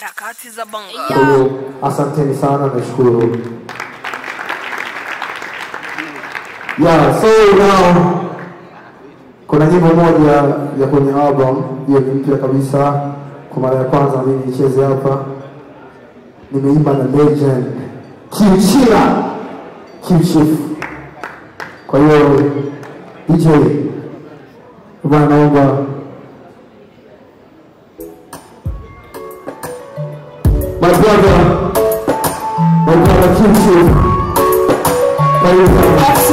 harakati za Bongo. Asanteni sana nashukuru. Yeah, so now kuna nyimbo moja ya kwenye album, hiyo ni mpya kabisa. Kwa mara ya kwanza mimi nicheze hapa. Nimeimba na legend Kimchila, Kimchifu. Kwa hiyo DJ wanaomba my brother Kimchifu. Kwa hiyo this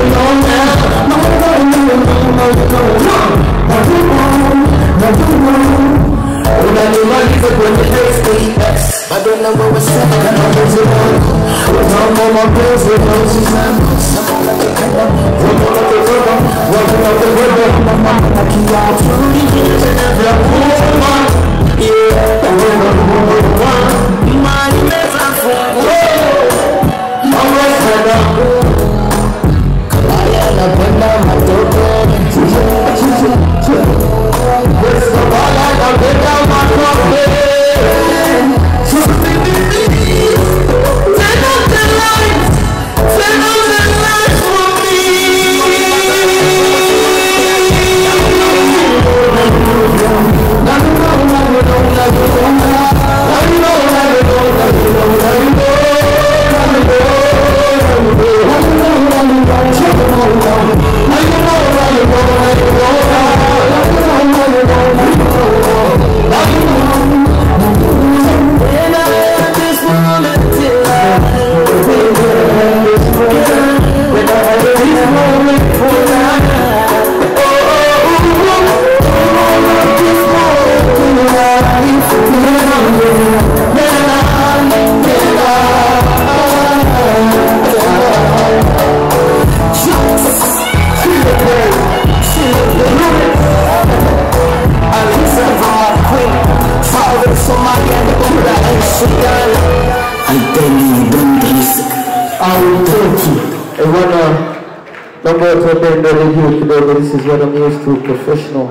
is what I'm used to, professional.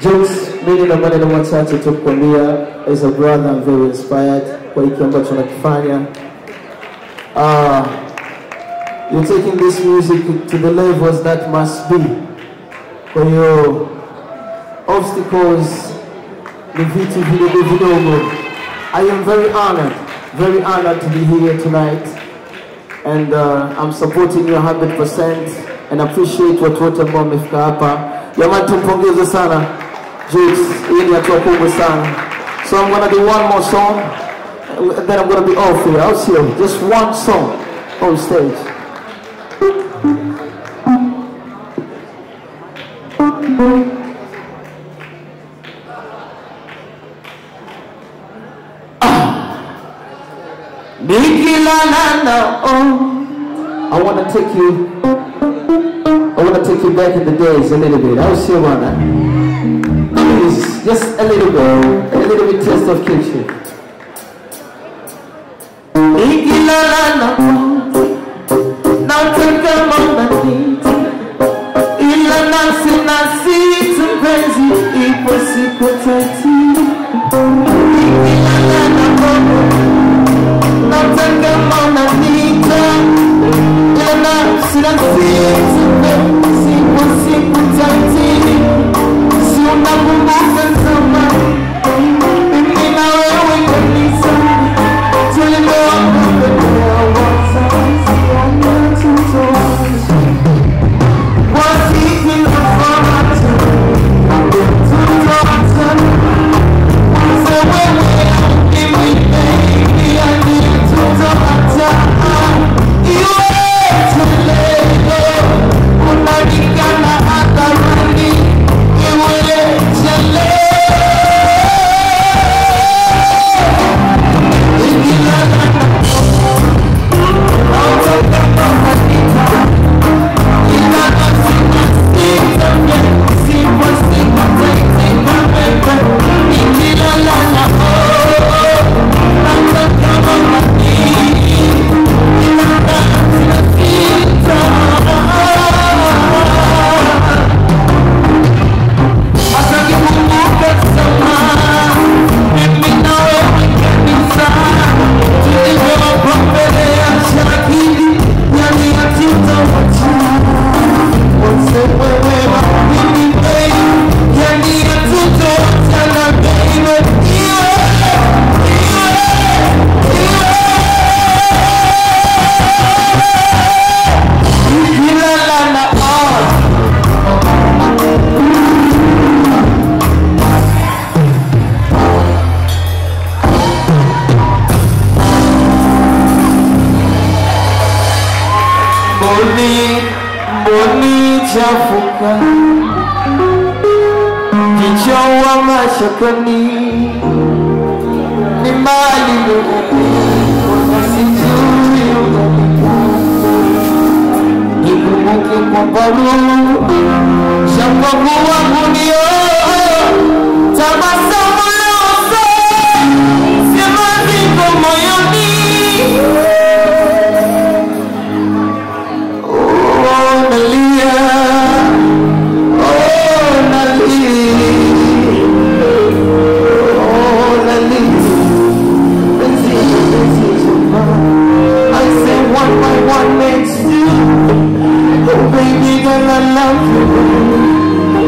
Jokes, mimi na maneno machache tu kuambia, as a brother I'm very inspired kwa hiki ambacho nakifanya. You're taking this music to the levels that must be. Kwa hiyo obstacles ni vitu vidogo vidogo. I am very honored to be here tonight, and I'm supporting you 100%. And appreciate watu wote ambao wamefika hapa. Jamani tumpongeze sana. Jokes, hii ni hatua kubwa sana. So I'm gonna do one more song, then I'm gonna be off here. I'll see you. Just one song on stage. I wanna take you back in the days a little bit. How's your wanna? Please, just a little bit. A little bit taste of kinship.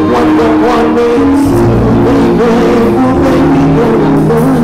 What the one is, baby, will make me go.